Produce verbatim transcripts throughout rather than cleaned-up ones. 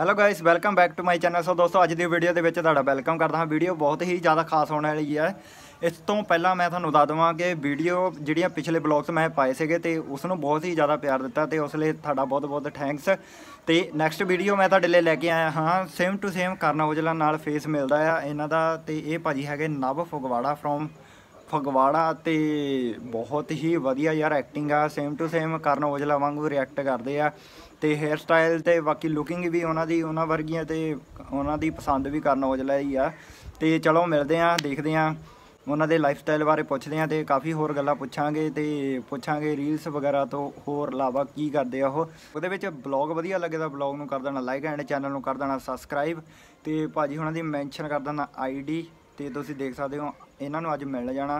Hello guys welcome back to my channel. So दोस्तों अज की वीडियो के वेलकम करता हाँ। वीडियो बहुत ही ज़्यादा खास होने वाली है। इस तो पहला मैं थानू दस देवां कि वीडियो जिहड़ियां पिछले ब्लॉग्स मैं पाए थे तो उसनू बहुत ही ज़्यादा प्यार दिता तो उस लिए तुहाडा बहुत बहुत थैंक्स। तो नैक्सट वीडियो मैं तुहाडे लई लैके आया हाँ same to same Karan Aujla नाल फेस मिलता है इन्हां दा। तो ये भाजी है नव फगवाड़ा फ्रॉम फगवाड़ा। तो बहुत ही वधिया यार एक्टिंग आ same to same Karan Aujla वांगू रिएक्ट करते हैं। तो हेयर स्टाइल तो बाकी लुकिंग भी उन्होंने उन्होंने वर्गिया तो उन्होंने पसंद भी करन औजला ही आ। तो चलो मिलते हैं देखते हैं उन्होंने लाइफ स्टाइल बारे पुछते हैं। तो काफ़ी होर गल्लां पुछांगे तो पुछांगे रील्स वगैरह तो होर इलावा की करते हो। ब्लॉग वधिया लगे तो ब्लॉग नूं कर देना लाइक एंड चैनल नूं कर देना सबसक्राइब। तो भाजी उन्होंने मैनशन कर देना आई डी। तो तुसीं देख सकते हो इन्हों अज मिल जाना।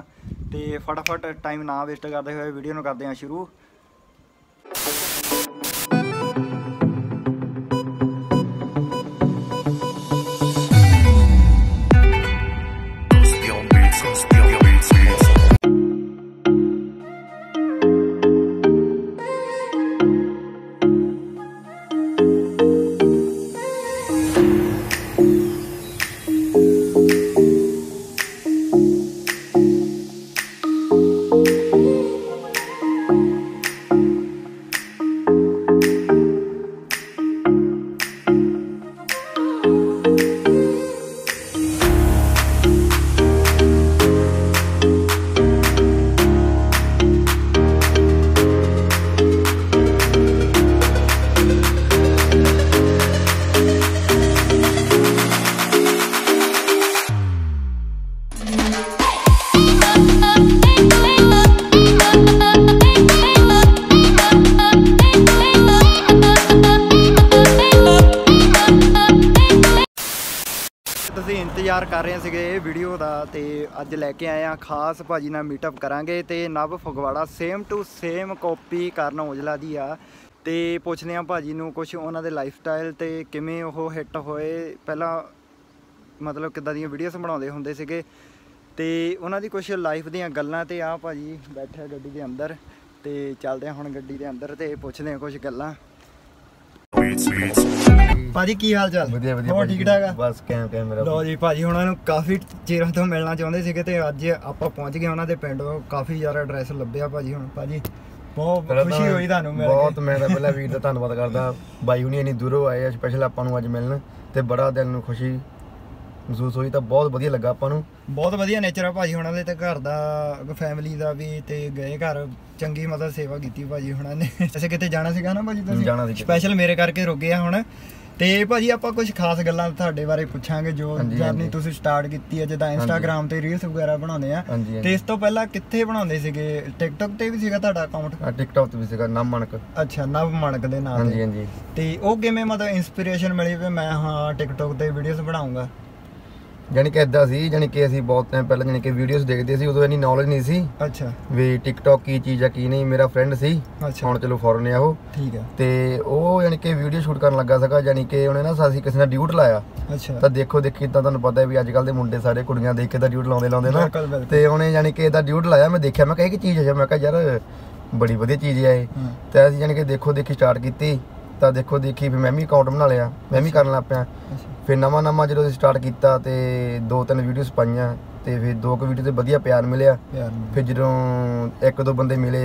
तो फटाफट टाइम ना वेस्ट करते हुए वीडियो नूं करते हैं शुरू। इंतजार कर रहे थे वीडियो का। तो अज लैके आए हैं खास भाजी ना मीटअप करांगे। तो नव Phagwara same to same copy Karan Aujla दी आ। तो पुछते हैं भाजी नूं कुछ उन्होंने लाइफ स्टाइल तो किमें वो हिट होए पहला मतलब किदां दी वीडियोस बनाते होंदे सीगे। तो उन्होंने कुछ लाइफ दी गल्लां ते आ भाजी बैठे गड्डी दे अंदर। तो चलते हैं हुण गड्डी दे अंदर ते पुछते हैं कुछ गल्लां। भाजी की हाल चाल हो ठीक ठाक है बस कैम कैम मेरा। लो जी भाजी उन्होंने काफ़ी चिर तो मिलना चाहते थे तो अज आप पहुँच गए उन्होंने पिंड। काफ़ी ज़्यादा एड्रैस लभ्या भाजी हुण भाजी बहुत खुशी हुई तुहानू मिल के। बहुत मैं पहला वीर का धन्नवाद करता भाई हुणी इन्नी दूरों आए स्पैशल आपां नू अज मिलन। तो बड़ा दिल नू खुशी महसूस हुई तो बहुत वधिया लगा आपां नू। बहुत वधिया नेचर है भाजी हुणां दे ते घर दा फैमिली दा भी। तो गए घर चंगी मतलब सेवा की भाजी हुणां ने। असीं किते जाना सीगा ना भाजी तुसीं जाना सीगा स्पैशल मेरे करके रुक गए हुण। तो भाजी आप कुछ खास गल्लां तुहाडे बारे पूछांगे जो जर्नी तुसीं स्टार्ट कीती है जिद्दां इंस्टाग्राम ते रील्स वगैरह बनाउंदे आ। तो इस तो पहला कित्थे बनाउंदे सीगे टिकटॉक ते भी सीगा तुहाडा अकाउंट? टिकटॉक ते भी सीगा नव मणक। अच्छा नव मणक दे नाम। हां जी हां जी। ते ओ किवें मतलब इंस्पिरेशन मिली वे मैं हां टिकटॉक ते वीडियोस बनाऊंगा? जाने कि इदा सी जाने कि असीं बहुत टाइम पहले जाने कि वीडियोस देखते सी उदों इन्नी नॉलेज नहीं सी। अच्छा भी टिकटॉक की चीज़ है की नहीं। मेरा फ्रेंड सी हुण चलो फॉरन है वो ठीक है। तो वो जाने कि वीडियो शूट करन लगा सका जाने कि उन्हें ना असीं किसी ने ड्यूट लाया। अच्छा तो देखो देखी तो तुहानूं पता है भी अज्ज कल दे मुंडे सारे कुड़ियां देख के तो ड्यूट लाउंदे लाउंदे ना। तो उन्हें जाने कि इदा ड्यूट लाया मैं देखिया मैं कहा कि चीज़ है मैं कहा यार बड़ी वधिया चीज़ है ये। तो असीं जाने कि देखो देखी स्टार्ट की तो देखो देखी फिर मैं भी अकाउंट बना लिया मैं भी करन लग पिया। फिर नवा नवा जो स्टार्ट किया तो दो तीन वीडियोस पाइया। तो फिर दो को वीडियो से वधिया प्यार मिले। फिर जो एक दो बंदे मिले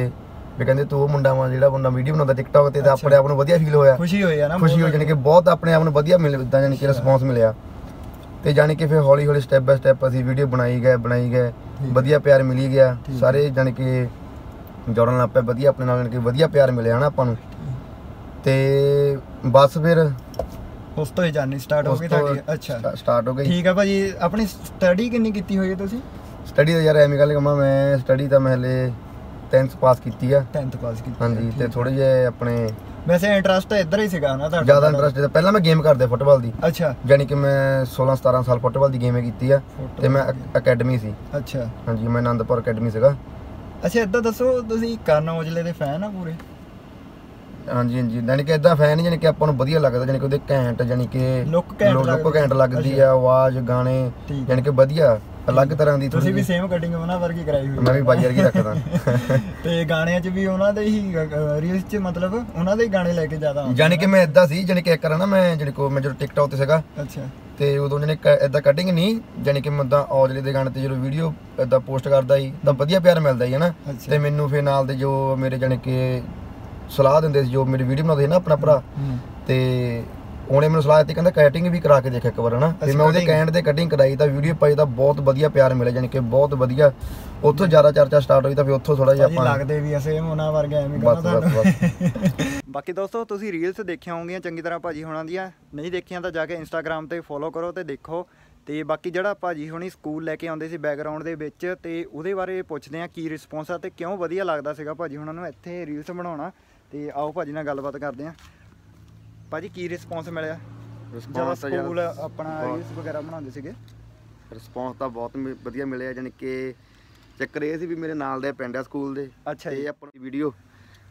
भी कहते तू मुंडा वा जो मुंडा वीडियो बनाता टिकटॉक से। तो अपने आप को वधिया फील होया खुशी होई है ना खुशी हो जाने कि बहुत अपने आप को वधिया मिलता जाने कि रिस्पॉन्स मिले। तो जाने कि फिर हौली हौली स्टैप बाय स्टैप असीं वीडियो बनाई गए बनाई गए वधिया प्यार मिली गया सारे जाने कि जोड़न लग पे वधिया अपने नाल जाने कि वधिया प्यार मिले है ना आपां नूं। ते बस फिर उस तो जानी स्टार्ट हो गई थी। अच्छा स्टार्ट हो गई ठीक है भाजी। अपनी स्टडी कितनी की हुई है तुसी? स्टडी तो यार एवं गल कमा मैं स्टडी तो मैं हले टेंथ पास की है। टेंथ पास की हाँ जी। तो थोड़ी जे अपने वैसे इंटरेस्ट इधर ही सीगा ना ज़्यादा इंटरेस्ट पहले मैं गेम करता फुटबॉल की। अच्छा जानी कि मैं सोलह सतारह साल फुटबॉल की गेम की है। तो मैं अकैडमी सी। अच्छा हाँ जी मैं आनंदपुर अकैडमी सीगा। अच्छा इदा दसो तुसी करन औजले दे फैन आ पूरे? हाँ जी हाँ जी जाने कि इदा फैन जाने कि आपको वधिया लगता जाने कि घैंट जाने कि लुक घैंट लगती है आवाज़ गाने जाने कि वधिया। अलग तरह की ਤੁਸੀਂ ਵੀ ਸੇਮ ਕਟਿੰਗ ਉਹਨਾਂ ਵਰਗੀ ਕਰਾਈ ਹੋਈ ਮੈਂ ਵੀ ਬਾਜਰ ਕੀ ਰੱਖਦਾ ਤੇ ਗਾਣਿਆਂ 'ਚ ਵੀ ਉਹਨਾਂ ਦੇ ਹੀ ਰੀਲਸ 'ਚ ਮਤਲਬ ਉਹਨਾਂ ਦੇ ਹੀ ਗਾਣੇ ਲੈ ਕੇ ਜ਼ਿਆਦਾ ਯਾਨੀ ਕਿ ਮੈਂ ਇਦਾਂ ਸੀ ਯਾਨੀ ਕਿ ਇੱਕ ਕਰਾਂ ਨਾ ਮੈਂ ਜਿਹੜੇ ਕੋ ਮੈਂ ਜਦੋਂ ਟਿਕਟੌਕ ਤੇ ਸੀਗਾ ਅੱਛਾ ਤੇ ਉਦੋਂ ਜਿਹਨੇ ਇਦਾਂ ਕਟਿੰਗ ਨਹੀਂ ਯਾਨੀ ਕਿ ਮੈਂ ਤਾਂ ਔਜਲੇ ਦੇ ਗਾਣੇ ਤੇ ਜਦੋਂ ਵੀਡੀਓ ਇਦਾਂ ਪੋਸਟ ਕਰਦਾ ਸੀ ਤਾਂ ਵਧੀਆ ਪਿਆਰ ਮਿਲਦਾ ਸੀ ਹੈ ਨਾ ਤੇ ਮੈਨੂੰ ਫਿਰ ਨਾਲ ਦੇ ਜੋ ਮੇਰੇ ਯਾਨੀ ਕਿ ਸਲਾਹ ਦਿੰਦੇ ਸੀ ਜੋ ਮੇਰੀ ਵੀਡੀਓ ਬਣਾਉਂਦੇ ਸੀ ਨਾ ਆਪਣਾ ਭਰਾ ਤੇ ਉਹਨੇ ਮੈਨੂੰ ਸਲਾਹ ਦਿੱਤੀ ਕਹਿੰਦਾ ਕਟਿੰਗ ਵੀ ਕਰਾ ਕੇ ਦੇਖ ਇੱਕ ਵਾਰ ਹਨਾ ਤੇ ਮੈਂ ਉਹਦੇ ਕੈਂਡ ਤੇ ਕਟਿੰਗ ਕਰਾਈ ਤਾਂ ਵੀਡੀਓ ਪਾਈ ਤਾਂ ਬਹੁਤ ਵਧੀਆ ਪਿਆਰ ਮਿਲਿਆ ਯਾਨੀ ਕਿ ਬਹੁਤ ਵਧੀਆ ਉੱਥੋਂ ਜ਼ਿਆਦਾ ਚਰਚਾ ਸਟਾਰਟ ਹੋਈ ਤਾਂ ਫਿਰ ਉੱਥੋਂ ਥੋੜਾ ਜਿਹਾ ਆਪਾਂ ਲੱਗਦੇ ਵੀ ਸੇਮ ਉਹਨਾਂ ਵਰਗਾ ਐਵੇਂ ਕਰਦਾ ਤੁਹਾਨੂੰ ਬਾਕੀ ਦੋਸਤੋ ਤੁਸੀਂ ਰੀਲਸ ਦੇਖੀਆਂ ਹੋਣਗੀਆਂ ਚੰਗੀ ਤਰ੍ਹਾਂ ਭਾਜੀ ਹੋਣਾਂ ਦੀਆਂ ਨਹੀਂ ਦੇਖੀਆਂ ਤਾਂ ਜਾ ਕੇ ਇੰਸਟਾਗ੍ਰਾਮ ਤੇ ਫੋਲੋ ਕਰੋ ਤੇ ਦੇਖੋ ਤੇ ਬਾਕੀ ਜਿਹੜਾ ਭਾਜੀ ਹੁਣੀ ਸਕੂਲ ਲੈ ਕੇ ਆਉਂਦੇ ਸੀ ਬੈਕਗ੍ਰਾਉਂਡ ਦੇ ਵਿੱਚ ਤੇ ਉਹਦੇ ਬਾਰੇ ਪੁੱਛਦੇ ਆ ਕੀ ਰਿਸਪੌਂਸ ਆ ਤੇ ਕਿਉਂ ਵਧੀਆ ਲੱਗਦਾ ਸੀਗਾ ਭਾਜੀ ਹੁਣਾਂ ਨੂੰ ਇੱਥੇ ਰੀਲਸ ਬਣਾਉਣਾ ਤੇ ਆਓ ਭਾਜੀ ਨਾਲ ਗੱਲਬਾਤ ਕਰਦੇ ਆ ਭਾਜੀ ਕੀ ਰਿਸਪੌਂਸ ਮਿਲਿਆ ਰਿਸਪੌਂਸ ਸਕੂਲ ਆਪਣਾ ਰੀਲਸ ਵਗੈਰਾ ਬਣਾਉਂਦੇ ਸੀਗੇ ਰਿਸਪੌਂਸ ਤਾਂ ਬਹੁਤ ਵਧੀਆ ਮਿਲਿਆ ਯਾਨੀ ਕਿ ਚੱਕਰ ਇਹ ਸੀ ਵੀ ਮੇਰੇ ਨਾਲ ਦੇ ਪਿੰਡ ਆ ਸਕੂਲ ਦੇ ਅੱਛਾ ਇਹ ਆਪਣੀ ਵੀਡੀਓ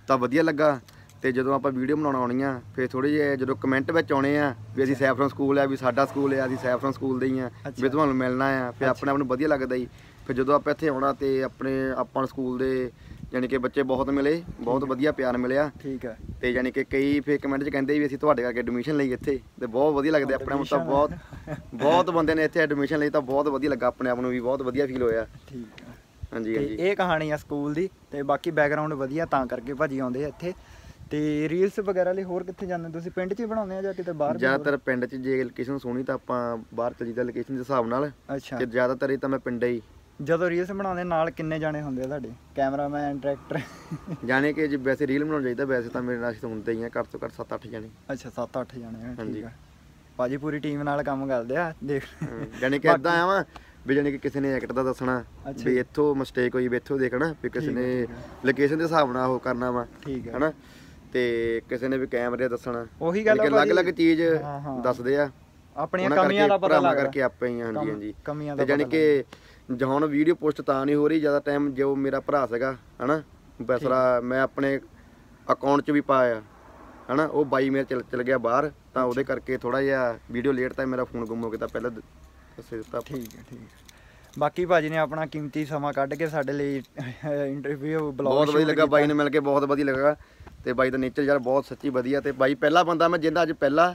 ਤਾਂ ਵਧੀਆ ਲੱਗਾ ਤੇ ਜਦੋਂ ਆਪਾਂ ਵੀਡੀਓ ਬਣਾਉਣ ਆਉਣੀ ਆ ਫਿਰ ਥੋੜੇ ਜਿਹੇ ਜਦੋਂ ਕਮੈਂਟ ਵਿੱਚ ਆਉਣੇ ਆ ਵੀ ਅਸੀਂ ਸੈਫਰਨ ਸਕੂਲ ਆ ਵੀ ਸਾਡਾ ਸਕੂਲ ਆ ਅਸੀਂ ਸੈਫਰਨ ਸਕੂਲ ਦੇ ਹੀ ਆ ਵੀ ਤੁਹਾਨੂੰ ਮਿਲਣਾ ਆ ਫਿਰ ਆਪਣੇ ਆਪ ਨੂੰ ਵਧੀਆ ਲੱਗਦਾ ਜੀ ਫਿਰ ਜਦੋਂ ਆਪਾਂ ਇੱਥੇ ਆਉਣਾ ਤੇ ਆਪਣੇ ਆਪਾਂ ਸਕੂਲ ਦੇ ਯਾਨੀ ਕਿ ਬੱਚੇ ਬਹੁਤ ਮਿਲੇ ਬਹੁਤ ਵਧੀਆ ਪਿਆਰ ਮਿਲਿਆ ਠੀਕ ਹੈ ਤੇ ਯਾਨੀ ਕਿ ਕਈ ਫਿਰ ਕਮੈਂਟ ਚ ਕਹਿੰਦੇ ਵੀ ਅਸੀਂ ਤੁਹਾਡੇ ਕਰਕੇ ਐਡਮਿਸ਼ਨ ਲਈ ਇੱਥੇ ਤੇ ਬਹੁਤ ਵਧੀਆ ਲੱਗਦਾ ਆਪਣੇ ਆਪ ਨੂੰ ਬਹੁਤ ਬਹੁਤ ਬੰਦੇ ਨੇ ਇੱਥੇ ਐਡਮਿਸ਼ਨ ਲਈ ਤਾਂ ਬਹੁਤ ਵਧੀਆ ਲੱਗਾ ਆਪਣੇ ਆਪ ਨੂੰ ਵੀ ਬਹੁਤ ਵਧੀਆ ਫੀਲ ਹੋਇਆ ਠੀਕ ਹੈ ਹਾਂਜੀ ਹਾਂਜੀ ਇਹ ਕਹਾਣੀ ਆ ਸਕੂਲ ਦੀ ਤੇ ਬਾਕੀ ਬੈਕਗ੍ਰਾਉਂਡ ਵਧੀਆ ਤਾਂ ਕਰਕੇ ਭਾਜੀ ਆਉਂਦੇ ਇੱਥੇ ਤੇ ਰੀਲਸ ਵਗੈਰਾ ਲਈ ਹੋਰ ਕਿੱਥੇ ਜਾਂਦੇ ਤੁਸੀਂ ਪਿੰਡ 'ਚ ਹੀ ਬਣਾਉਂਦੇ ਆ ਜਾਂ ਕਿਤੇ ਬਾਹਰ ਜ਼ਿਆਦਾਤਰ ਪਿੰਡ 'ਚ ਜੇ ਲੋਕੇਸ਼ਨ ਸੋਹਣੀ ਤਾਂ ਆਪਾਂ ਬਾਹਰ ਚਲੀ ਦਾ ਲੋਕੇਸ਼ਨ ਦੇ ਹਿਸਾਬ ਨਾਲ ਅੱਛਾ ਤੇ ਜ਼ਿਆਦਾਤਰ ਇਹ ਤਾਂ ਮੈਂ ਪਿੰਡ ਹੀ ਜਦੋਂ ਰੀਲਸ ਬਣਾਉਂਦੇ ਨਾਲ ਕਿੰਨੇ ਜਾਣੇ ਹੁੰਦੇ ਆ ਤੁਹਾਡੇ ਕੈਮਰਾਮੈਨ ਡਾਇਰੈਕਟਰ ਜਾਣੇ ਕਿ ਜੇ ਵੈਸੇ ਰੀਲ ਬਣਾਉਣ ਚਾਹੀਦਾ ਵੈਸੇ ਤਾਂ ਮੇਰੇ ਨਾਲ ਹੁੰਦੇ ਹੀ ਆ ਘੱਟ ਤੋਂ ਘੱਟ ਸੱਤ ਅੱਠ ਜਾਣੇ ਅੱਛਾ ਸੱਤ ਅੱਠ ਜਾਣੇ ਠੀਕ ਆ ਭਾਜੀ ਪੂਰੀ ਟੀਮ ਨਾਲ ਕੰਮ ਕਰਦੇ ਆ ਦੇਖ ਜਾਣੀ ਕਿ ਇੱਦਾਂ ਆ ਵਾ ਵੀ ਜਾਣੀ ਕਿ ਕਿਸੇ ਨੇ ਐਕਟ ਦਾ ਦੱਸਣਾ ਵੀ ਇੱਥੋਂ ਮਿਸਟੇਕ ਹੋਈ ਵੀ ਇੱਥੋਂ ਦੇਖਣਾ ਵੀ ਕਿਸੇ ਨੇ ਲੋਕੇਸ਼ਨ ਦੇ ਹਿਸਾਬ ਨਾਲ ਉਹ ਕਰਨਾ ਵਾ ਠੀਕ ਹੈ ਹਨਾ ਤੇ ਕਿਸੇ ਨੇ ਵੀ ਕੈਮਰੇ ਦੱਸਣਾ ਉਹੀ ਗੱਲ ਅਲੱਗ-ਅਲੱਗ ਚੀਜ਼ ਦੱਸਦੇ ਆ ਆਪਣੀਆਂ ਕਮੀਆਂ ਦਾ ਪਤਾ ਲੱਗ ਕਰਕੇ ਆਪੇ ਹੀ ਹਾਂਜੀ ਹਾਂਜੀ ਕਮੀਆਂ ਦਾ ਯਾਨੀ ਕਿ ਹੁਣ ਵੀਡੀਓ ਪੋਸਟ ਤਾਂ ਨਹੀਂ ਹੋ ਰਹੀ ਜ਼ਿਆਦਾ ਟਾਈਮ ਜੋ ਮੇਰਾ ਭਰਾ ਸੀਗਾ ਹਨਾ ਬਸਰਾ ਮੈਂ ਆਪਣੇ ਅਕਾਊਂਟ 'ਚ ਵੀ ਪਾਇਆ ਹਨਾ ਉਹ ਬਾਈ ਮੇਰਾ ਚਲ ਚਲ ਗਿਆ ਬਾਹਰ ਤਾਂ ਉਹਦੇ ਕਰਕੇ ਥੋੜਾ ਜਿਹਾ ਵੀਡੀਓ ਲੇਟ ਤਾਂ ਮੇਰਾ ਫੋਨ ਗੁੰਮ ਹੋ ਗਿਆ ਤਾਂ ਪਹਿਲਾਂ ਦੱਸੇ ਦਿੱਤਾ ਠੀਕ ਹੈ ਠੀਕ ਬਾਕੀ ਭਾਜੀ ਨੇ ਆਪਣਾ ਕੀਮਤੀ ਸਮਾਂ ਕੱਢ ਕੇ ਸਾਡੇ ਲਈ ਇੰਟਰਵਿਊ ਬਲੌਗ ਬਹੁਤ ਵਧੀਆ ਲੱਗਾ ਬਾਈ ਨੂੰ ਮਿਲ ਕੇ ਬਹੁਤ ਵਧੀਆ ਲੱਗਾ ਤੇ ਬਾਈ ਦਾ ਨੇਚਰ ਯਾਰ ਬਹੁਤ ਸੱਚੀ ਵਧੀਆ ਤੇ ਬਾਈ ਪਹਿਲਾ ਬੰਦਾ ਮੈਂ ਜਿੰਦਾ ਅੱਜ ਪਹਿਲਾ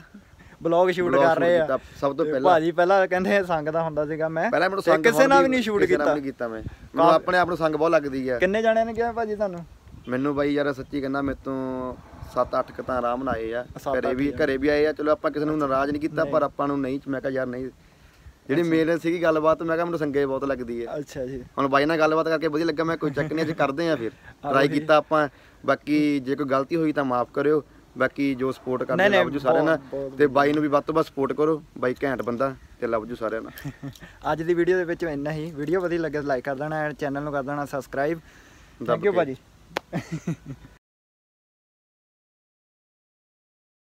ਬਲੌਗ ਸ਼ੂਟ ਕਰ ਰਹੇ ਆ ਸਭ ਤੋਂ ਪਹਿਲਾਂ ਭਾਜੀ ਪਹਿਲਾਂ ਕਹਿੰਦੇ ਸੰਗ ਦਾ ਹੁੰਦਾ ਸੀਗਾ ਮੈਂ ਪਹਿਲਾਂ ਮੈਨੂੰ ਸੰਗ ਕਿਸੇ ਨਾਲ ਵੀ ਨਹੀਂ ਸ਼ੂਟ ਕੀਤਾ ਮੈਂ ਕੀਤਾ ਮੈਂ ਮੈਨੂੰ ਆਪਣੇ ਆਪ ਨੂੰ ਸੰਗ ਬਹੁਤ ਲੱਗਦੀ ਆ ਕਿੰਨੇ ਜਾਣਿਆਂ ਨੇ ਕਿਹਾ ਭਾਜੀ ਤੁਹਾਨੂੰ ਮੈਨੂੰ ਬਾਈ ਯਾਰ ਸੱਚੀ ਕਹਿੰਦਾ ਮੇਰੇ ਤੋਂ ਸੱਤ ਅੱਠ ਕ ਤਾਂ ਆਰਾਮ ਨਾਲ ਆਏ ਆ ਘਰੇ ਵੀ ਘਰੇ ਵੀ ਆਏ ਆ ਚਲੋ ਆਪਾਂ ਕਿਸੇ ਨੂੰ ਨਾਰਾਜ਼ ਨਹੀਂ ਕੀਤਾ ਪਰ ਆਪਾਂ ਨੂੰ ਨਹੀਂ ਮੈਂ ਕਿਹਾ ਯਾਰ ਨਹੀਂ ਜਿਹੜੀ ਮੇਰੇ ਸੀਗੀ ਗੱਲਬਾਤ ਮੈਂ ਕਿਹਾ ਮੈਨੂੰ ਸੰਗੇ ਬਹੁਤ ਲੱਗਦੀ ਹੈ ਅੱਛਾ ਜੀ ਹੁਣ ਬਾਈ ਨਾਲ ਗੱਲਬਾਤ ਕਰਕੇ ਵਧੀਆ ਲੱਗਾ ਮੈਂ ਕੋਈ ਚੱਕ ਨਹੀਂ ਅੱਜ ਕਰਦੇ ਆ ਫਿਰ ਟਰਾਈ ਕੀਤਾ ਆਪਾਂ ਬਾਕੀ ਜੇ ਕੋਈ ਗਲਤੀ ਹੋਈ ਤਾਂ ਮਾਫ ਕਰਿਓ ਬਾਕੀ ਜੋ ਸਪੋਰਟ ਕਰਦੇ ਲਵ ਯੂ ਸਾਰਿਆਂ ਨਾਲ ਤੇ ਬਾਈ ਨੂੰ ਵੀ ਵੱਧ ਤੋਂ ਵੱਧ ਸਪੋਰਟ ਕਰੋ ਬਾਈ ਘੈਂਟ ਬੰਦਾ ਤੇ ਲਵ ਯੂ ਸਾਰਿਆਂ ਨਾਲ ਅੱਜ ਦੀ ਵੀਡੀਓ ਦੇ ਵਿੱਚ ਇੰਨਾ ਹੀ ਵੀਡੀਓ ਵਧੀਆ ਲੱਗੇ ਲਾਈਕ ਕਰ ਦੇਣਾ ਐਂਡ ਚੈਨਲ ਨੂੰ ਕਰ ਦੇਣਾ ਸਬਸਕ੍ਰਾਈਬ ਥੈਂਕ ਯੂ ਭਾਜੀ